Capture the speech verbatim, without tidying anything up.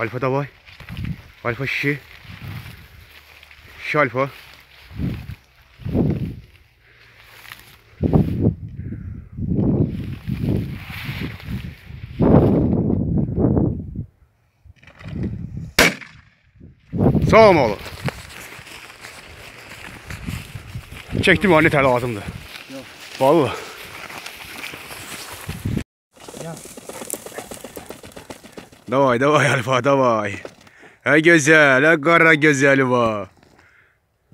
Alfa давай. Alfa şişi. Şişi Alfa. Sağ ol oğlum. Çektim anne tel lazımdı. Yok. Vallahi. Ya. Davay davay Alfa davay. Ay güzel, ay kara güzeli var.